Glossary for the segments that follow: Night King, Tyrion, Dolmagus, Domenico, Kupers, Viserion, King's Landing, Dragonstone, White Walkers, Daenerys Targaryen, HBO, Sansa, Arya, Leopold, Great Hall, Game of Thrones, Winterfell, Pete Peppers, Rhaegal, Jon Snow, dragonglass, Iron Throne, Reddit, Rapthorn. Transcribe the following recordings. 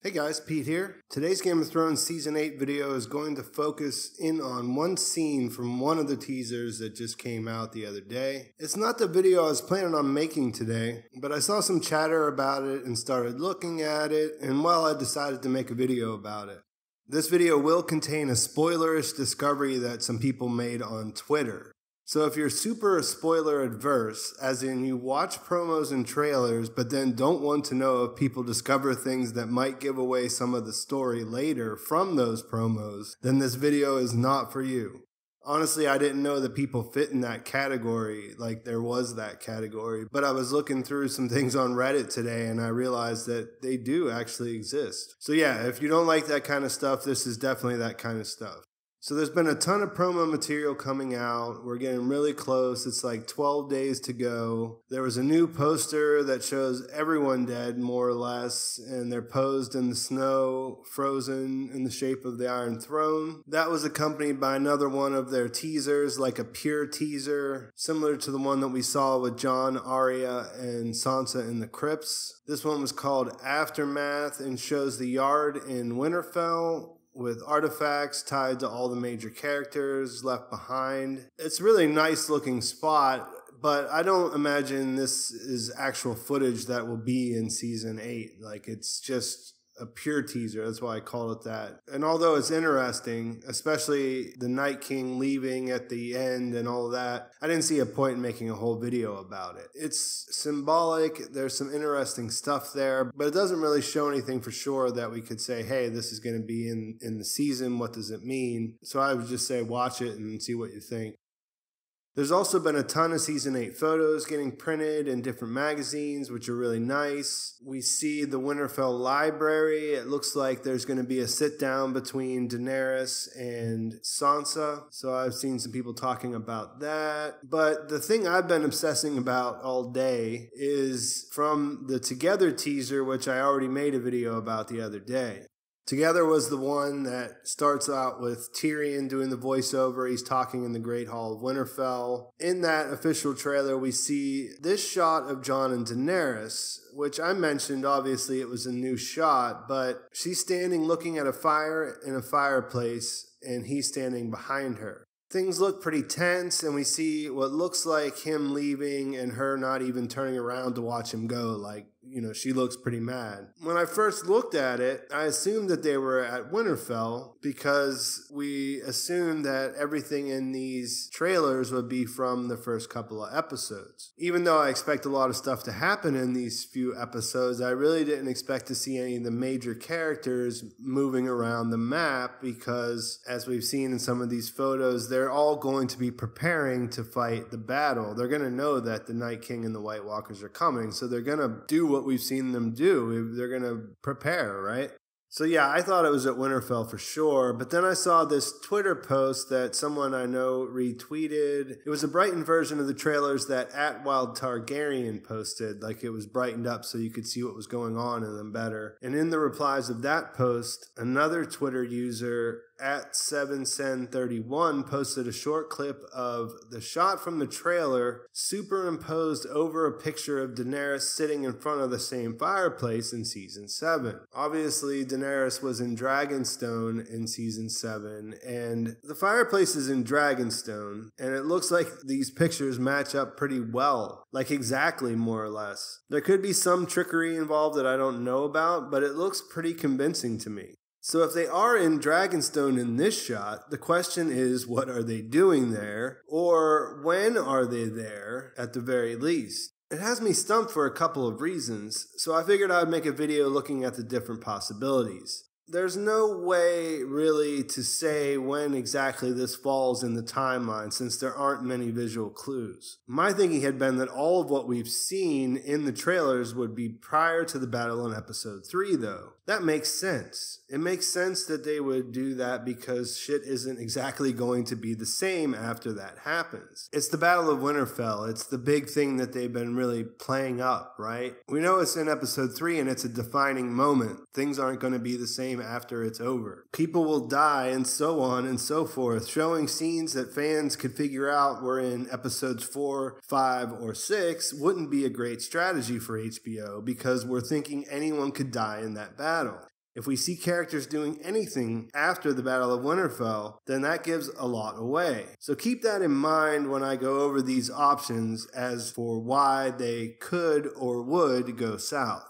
Hey guys, Pete here. Today's Game of Thrones Season 8 video is going to focus in on one scene from one of the teasers that just came out the other day. It's not the video I was planning on making today, but I saw some chatter about it and started looking at it, and well, I decided to make a video about it. This video will contain a spoilerish discovery that some people made on Twitter. So if you're super spoiler adverse, as in you watch promos and trailers but then don't want to know if people discover things that might give away some of the story later from those promos, then this video is not for you. Honestly, I didn't know that people fit in that category, like there was that category, but I was looking through some things on Reddit today and I realized that they do actually exist. So yeah, if you don't like that kind of stuff, this is definitely that kind of stuff. So there's been a ton of promo material coming out. We're getting really close. It's like 12 days to go. There was a new poster that shows everyone dead, more or less, and they're posed in the snow, frozen in the shape of the Iron Throne. That was accompanied by another one of their teasers, like a pure teaser, similar to the one that we saw with Jon, Arya, and Sansa in the crypts. This one was called Aftermath and shows the yard in Winterfell, with artifacts tied to all the major characters left behind. It's a really nice looking spot, but I don't imagine this is actual footage that will be in Season 8. Like, it's just a pure teaser, that's why I call it that. And although it's interesting, especially the Night King leaving at the end and all that, I didn't see a point in making a whole video about it. It's symbolic, there's some interesting stuff there, but it doesn't really show anything for sure that we could say, hey, this is going to be in the season, what does it mean? So I would just say watch it and see what you think. There's also been a ton of Season 8 photos getting printed in different magazines, which are really nice. We see the Winterfell library. It looks like there's going to be a sit-down between Daenerys and Sansa, so I've seen some people talking about that. But the thing I've been obsessing about all day is from the Together teaser, which I already made a video about the other day. Together was the one that starts out with Tyrion doing the voiceover. He's talking in the Great Hall of Winterfell. In that official trailer, we see this shot of Jon and Daenerys, which I mentioned, obviously it was a new shot, but she's standing looking at a fire in a fireplace, and he's standing behind her. Things look pretty tense, and we see what looks like him leaving and her not even turning around to watch him go. Like, you know, she looks pretty mad. When I first looked at it, I assumed that they were at Winterfell because we assumed that everything in these trailers would be from the first couple of episodes. Even though I expect a lot of stuff to happen in these few episodes, I really didn't expect to see any of the major characters moving around the map because, as we've seen in some of these photos, they're all going to be preparing to fight the battle. They're going to know that the Night King and the White Walkers are coming, so they're going to do what we've seen them do. They're going to prepare, right? So yeah, I thought it was at Winterfell for sure, but then I saw this Twitter post that someone I know retweeted. It was a brightened version of the trailers that @WildTargaryen posted, like it was brightened up so you could see what was going on in them better. And in the replies of that post, another Twitter user @7sen31 posted a short clip of the shot from the trailer superimposed over a picture of Daenerys sitting in front of the same fireplace in Season 7. Obviously, Daenerys was in Dragonstone in Season 7, and the fireplace is in Dragonstone, and it looks like these pictures match up pretty well, like exactly, more or less. There could be some trickery involved that I don't know about, but it looks pretty convincing to me. So if they are in Dragonstone in this shot, the question is, what are they doing there? Or when are they there, at the very least? It has me stumped for a couple of reasons, so I figured I would make a video looking at the different possibilities. There's no way, really, to say when exactly this falls in the timeline, since there aren't many visual clues. My thinking had been that all of what we've seen in the trailers would be prior to the battle in Episode 3, though. That makes sense. It makes sense that they would do that because shit isn't exactly going to be the same after that happens. It's the Battle of Winterfell. It's the big thing that they've been really playing up, right? We know it's in Episode 3 and it's a defining moment. Things aren't going to be the same after it's over. People will die and so on and so forth, showing scenes that fans could figure out were in Episodes 4, 5, or 6 wouldn't be a great strategy for HBO because we're thinking anyone could die in that battle. If we see characters doing anything after the Battle of Winterfell, then that gives a lot away. So keep that in mind when I go over these options as for why they could or would go south.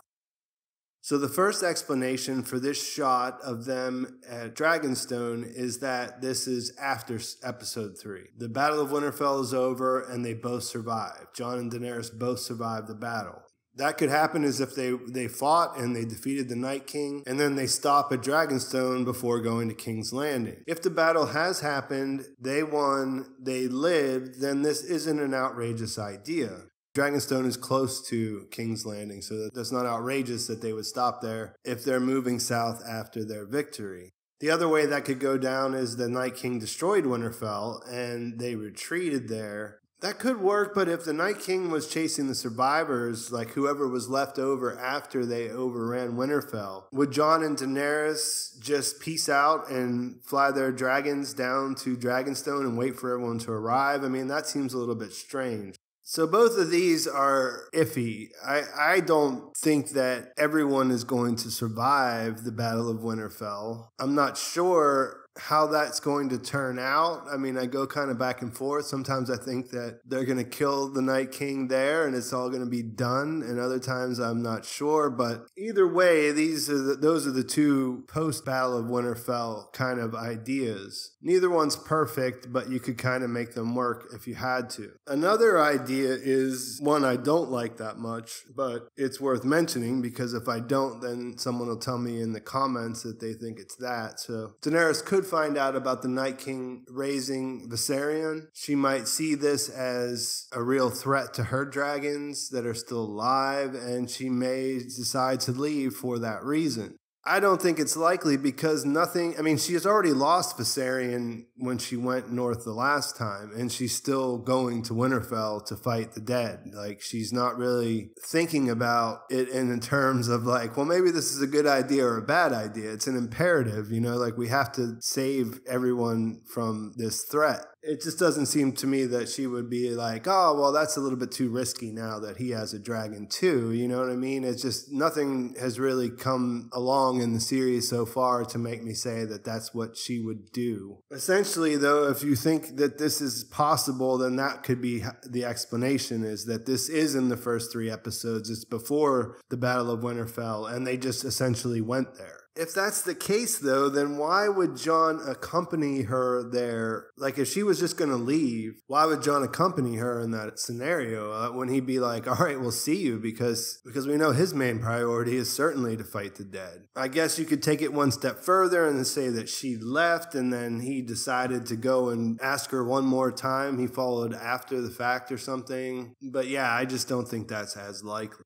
So the first explanation for this shot of them at Dragonstone is that this is after episode 3. The Battle of Winterfell is over and they both survive. Jon and Daenerys both survive the battle. That could happen is if they fought and they defeated the Night King, and then they stop at Dragonstone before going to King's Landing. If the battle has happened, they won, they lived, then this isn't an outrageous idea. Dragonstone is close to King's Landing, so that's not outrageous that they would stop there if they're moving south after their victory. The other way that could go down is the Night King destroyed Winterfell and they retreated there. That could work, but if the Night King was chasing the survivors, like whoever was left over after they overran Winterfell, would Jon and Daenerys just peace out and fly their dragons down to Dragonstone and wait for everyone to arrive? I mean, that seems a little bit strange. So both of these are iffy. I don't think that everyone is going to survive the Battle of Winterfell. I'm not sure how that's going to turn out. I mean, I go kind of back and forth. Sometimes I think that they're going to kill the Night King there and it's all going to be done. And other times I'm not sure. But either way, those are the two post-Battle of Winterfell kind of ideas. Neither one's perfect, but you could kind of make them work if you had to. Another idea is one I don't like that much, but it's worth mentioning because if I don't, then someone will tell me in the comments that they think it's that. So Daenerys could find out about the Night King raising Viserion. She might see this as a real threat to her dragons that are still alive, and she may decide to leave for that reason. I don't think it's likely because she has already lost Viserion when she went north the last time, and she's still going to Winterfell to fight the dead. Like, she's not really thinking about it in terms of like, well, maybe this is a good idea or a bad idea. It's an imperative, you know, like we have to save everyone from this threat. It just doesn't seem to me that she would be like, oh, well, that's a little bit too risky now that he has a dragon too. You know what I mean? It's just nothing has really come along in the series so far to make me say that that's what she would do. Essentially, though, if you think that this is possible, then that could be the explanation, is that this is in the first 3 episodes. It's before the Battle of Winterfell, and they just essentially went there. If that's the case, though, then why would Jon accompany her there? Like, if she was just going to leave, why would Jon accompany her in that scenario? When he'd be like, all right, we'll see you, because we know his main priority is certainly to fight the dead. I guess you could take it one step further and say that she left and then he decided to go and ask her one more time. He followed after the fact or something. But yeah, I just don't think that's as likely.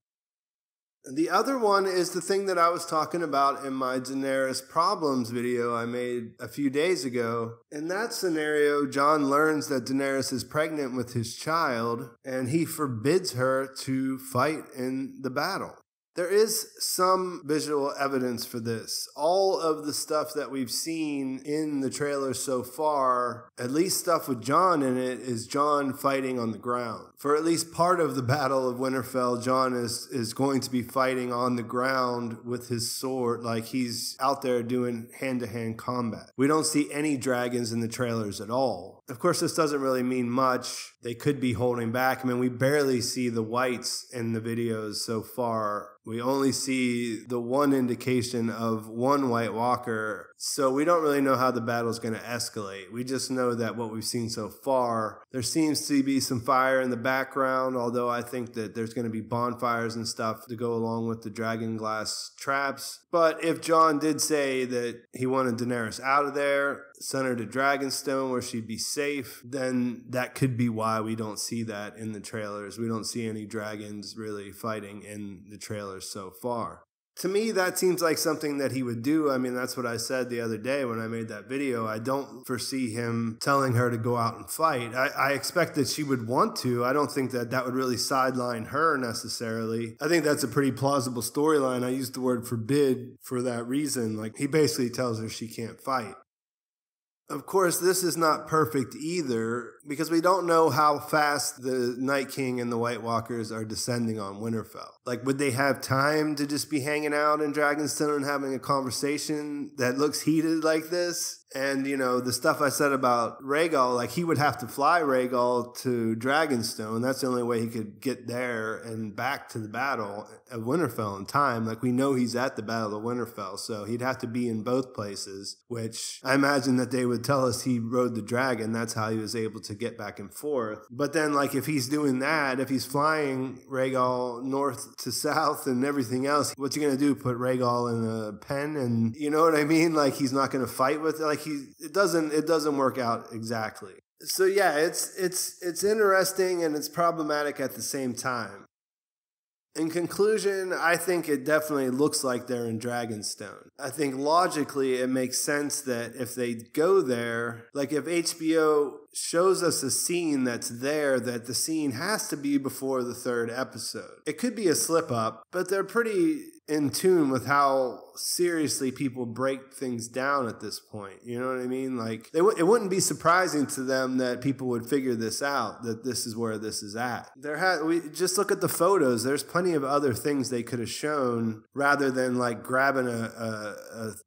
The other one is the thing that I was talking about in my Daenerys problems video I made a few days ago. In that scenario, Jon learns that Daenerys is pregnant with his child, and he forbids her to fight in the battle. There is some visual evidence for this. All of the stuff that we've seen in the trailer so far, at least stuff with Jon in it, is Jon fighting on the ground. For at least part of the Battle of Winterfell, Jon is going to be fighting on the ground with his sword, like he's out there doing hand-to-hand combat. We don't see any dragons in the trailers at all. Of course, this doesn't really mean much. They could be holding back. I mean, we barely see the whites in the videos so far. We only see the one indication of one White Walker, so we don't really know how the battle is going to escalate. We just know that what we've seen so far, there seems to be some fire in the background, although I think that there's going to be bonfires and stuff to go along with the dragonglass traps. But if Jon did say that he wanted Daenerys out of there, sent her to Dragonstone where she'd be safe, then that could be why we don't see that in the trailers. We don't see any dragons really fighting in the trailers so far. To me, that seems like something that he would do. I mean, that's what I said the other day when I made that video. I don't foresee him telling her to go out and fight. I expect that she would want to. I don't think that that would really sideline her necessarily. I think that's a pretty plausible storyline. I used the word forbid for that reason. Like, he basically tells her she can't fight. Of course, this is not perfect either, because we don't know how fast the Night King and the White Walkers are descending on Winterfell. Like, would they have time to just be hanging out in Dragonstone and having a conversation that looks heated like this? And, you know, the stuff I said about Rhaegal, like, he would have to fly Rhaegal to Dragonstone. That's the only way he could get there and back to the Battle of Winterfell in time. Like, we know he's at the Battle of Winterfell, so he'd have to be in both places, which I imagine that they would tell us he rode the dragon. That's how he was able to get back and forth. But then, like, if he's doing that, if he's flying Rhaegal north to south and everything else, what's he going to do? Put Rhaegal in a pen? And you know what I mean? Like, he's not going to fight with it. Like, it doesn't work out exactly. So yeah, it's interesting and it's problematic at the same time. In conclusion, I think it definitely looks like they're in Dragonstone. I think logically it makes sense that if they go there, like if HBO shows us a scene that's there, that the scene has to be before the third episode. It could be a slip up, but they're pretty in tune with how seriously people break things down at this point. You know what I mean? Like, it wouldn't be surprising to them that people would figure this out, that this is where this is at. We just look at the photos. There's plenty of other things they could have shown rather than like grabbing a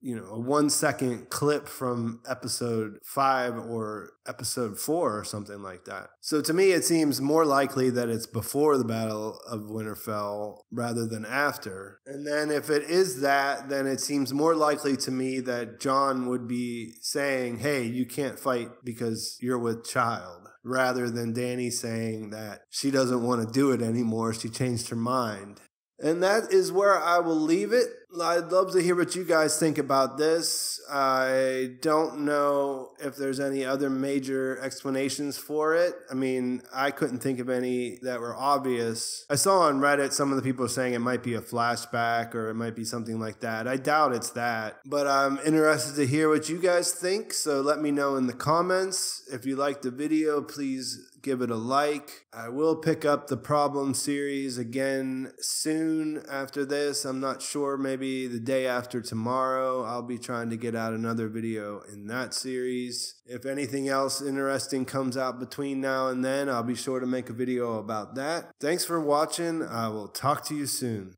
1-second clip from episode 5 or episode 4 or something like that. So to me, it seems more likely that it's before the Battle of Winterfell rather than after. And then if it is that, then it seems more likely to me that Jon would be saying, hey, you can't fight because you're with child, rather than Dany saying that she doesn't want to do it anymore. She changed her mind. And that is where I will leave it. I'd love to hear what you guys think about this. I don't know if there's any other major explanations for it. I mean, I couldn't think of any that were obvious. I saw on Reddit some of the people saying it might be a flashback or it might be something like that. I doubt it's that, but I'm interested to hear what you guys think, so let me know in the comments. If you liked the video, please give it a like. I will pick up the Problem series again soon after this. I'm not sure, maybe the day after tomorrow, I'll be trying to get out another video in that series. If anything else interesting comes out between now and then, I'll be sure to make a video about that. Thanks for watching. I will talk to you soon.